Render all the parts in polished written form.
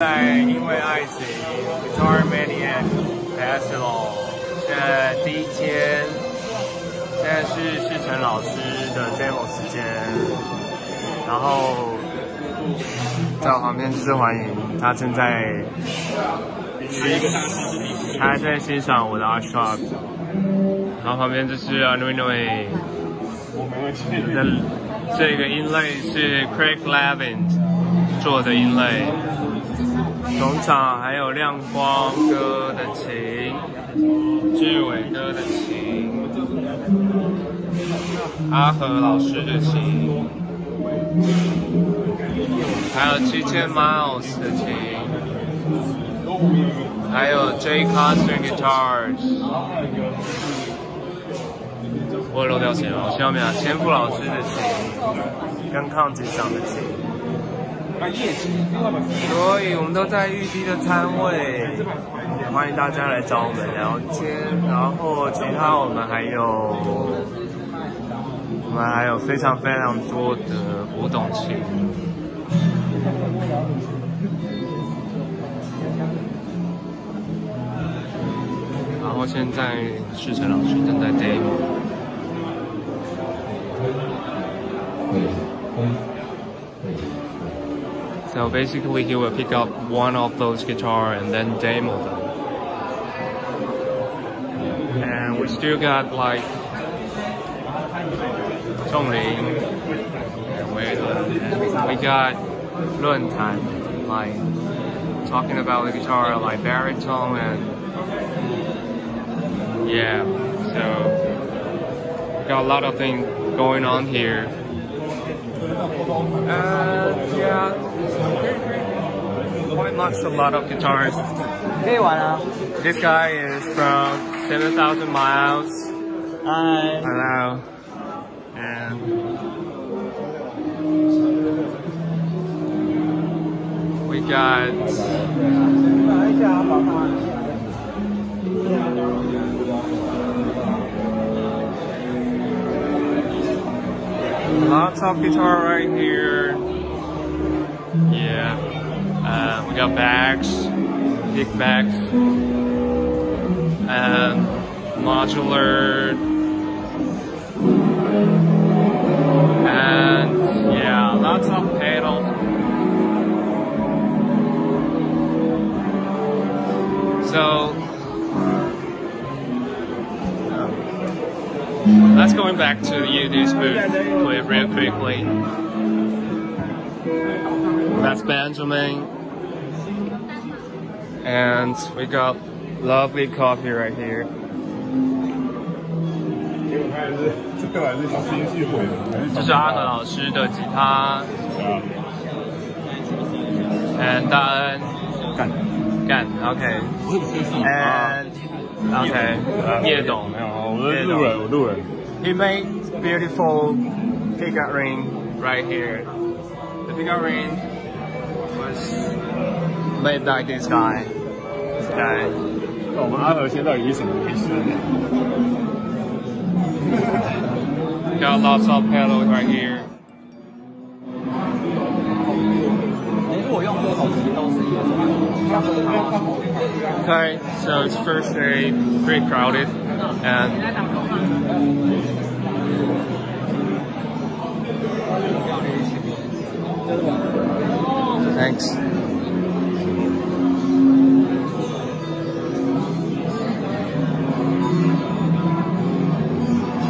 在因为爱情 Guitar Maniac Festival 现在第一天，现在是世成老师的 demo 时间，然后在我旁边就是欢迎，他正在欣赏我的 art shop， 然后旁边就是Anui， 这个音类是 Craig Levins 做的音类。 农场还有亮光哥的琴，志伟哥的琴，阿和老师的琴，还有7000 Miles 的琴，还有 J Costner Guitars， 我漏掉谁了？我下面啊，千富老师的琴，跟抗击上的琴。 所以我们都在玉帝的摊位，欢迎大家来找我们聊天。然后其他我们还有非常多的古董琴。然后现在世成老师正在 demo。 So basically, he will pick up one of those guitars and then demo them. And we still got like Zhongling, and we got Luntan, like talking about the guitar, like baritone, and yeah. So we got a lot of things going on here. Yeah, quite much a lot of guitars. This guy is from 7000 Miles. Hi. Hello. And we got lots of guitar right here. Yeah, we got bags, big bags, modular, and yeah, lots of pedals. So let's go back to UD's booth real quickly. That's Benjamin. And we got lovely coffee right here. This is Ahmed Teacher's guitar. And Gan. Okay. And okay. He made beautiful pickup ring right here. The pickup ring was made by this guy. Got lots of pedals right here. Okay, so it's first day, pretty crowded, and thanks.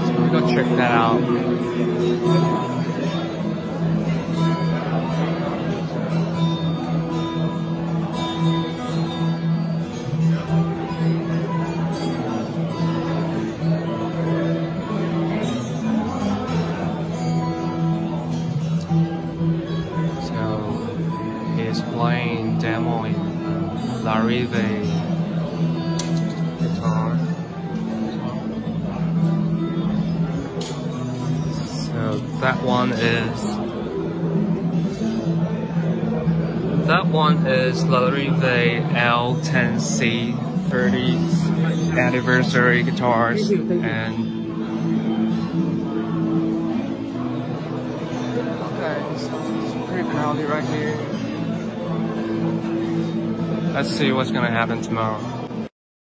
So we go check that out. Playing demo in La Rive guitar. So that one is La Rive L10C 30th anniversary guitars and. Okay, so it's pretty crowded right here. Let's see what's going to happen tomorrow.